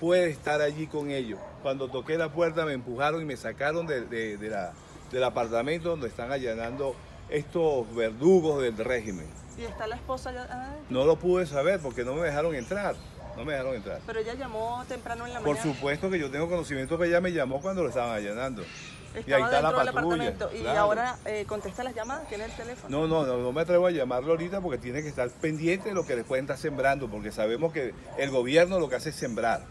puede estar allí con ellos. Cuando toqué la puerta me empujaron y me sacaron del apartamento donde están allanando estos verdugos del régimen. ¿Y está la esposa allá adentro? No lo pude saber porque no me dejaron entrar. No me dejaron entrar. Pero ella llamó temprano en la mañana. Por supuesto que yo tengo conocimiento que ella me llamó cuando lo estaban allanando. Estaba y ahí está la patrulla. Y claro. Ahora contesta las llamadas, tiene el teléfono. No me atrevo a llamarlo ahorita porque tiene que estar pendiente de lo que después está sembrando, porque sabemos que el gobierno lo que hace es sembrar.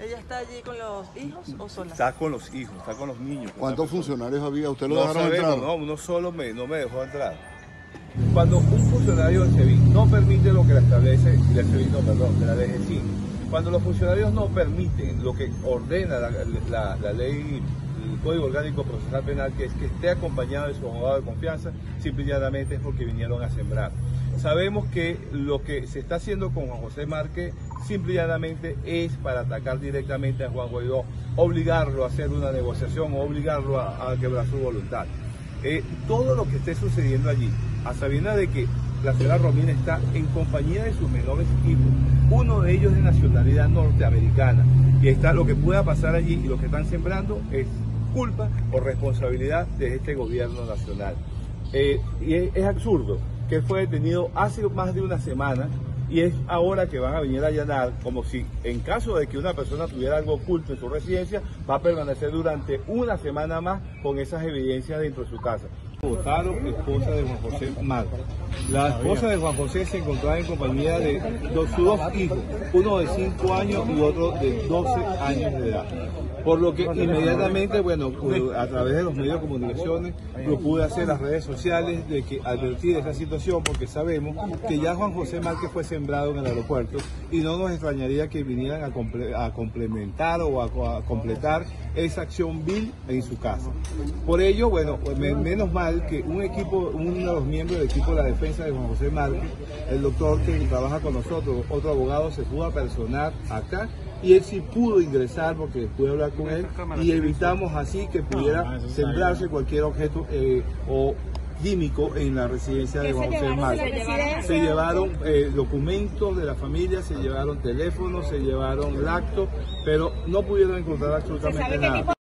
¿Ella está allí con los hijos o sola? Está con los hijos, está con los niños. ¿Cuántos funcionarios había? ¿Usted lo dejaron entrar? No, uno solo no me dejó entrar. Cuando un funcionario del CEVI no permite lo que la establece, del CEVI no, perdón, de la DGCIN, cuando los funcionarios no permiten lo que ordena la ley, el Código Orgánico Procesal Penal, que es que esté acompañado de su abogado de confianza, simplemente es porque vinieron a sembrar. Sabemos que lo que se está haciendo con Juan José Márquez simplemente es para atacar directamente a Juan Guaidó, obligarlo a hacer una negociación o obligarlo a quebrar su voluntad. Todo lo que esté sucediendo allí, a sabiendas de que la señora Romina está en compañía de sus menores hijos, uno de ellos de nacionalidad norteamericana, y está lo que pueda pasar allí y lo que están sembrando es culpa o responsabilidad de este gobierno nacional. Y es absurdo que fue detenido hace más de una semana y es ahora que van a venir a allanar, como si en caso de que una persona tuviera algo oculto en su residencia, va a permanecer durante una semana más con esas evidencias dentro de su casa. Bottaro, esposa de Juan José Márquez. La esposa de Juan José se encontraba en compañía de sus dos hijos, uno de 5 años y otro de 12 años de edad. Por lo que inmediatamente, bueno, a través de los medios de comunicaciones, lo pude hacer en las redes sociales de que advertir esa situación, porque sabemos que ya Juan José Márquez fue sembrado en el aeropuerto y no nos extrañaría que vinieran a complementar o a completar esa acción vil en su casa. Por ello, bueno, menos mal que uno de los miembros del equipo de la defensa de Juan José Márquez, el doctor que trabaja con nosotros, otro abogado, se pudo apersonar acá. Y él sí pudo ingresar porque pude hablar con él y evitamos así que pudiera sembrarse cualquier objeto o químico en la residencia de Juan José Márquez. Se llevaron documentos de la familia, se llevaron teléfonos, se llevaron laptops, pero no pudieron encontrar absolutamente nada.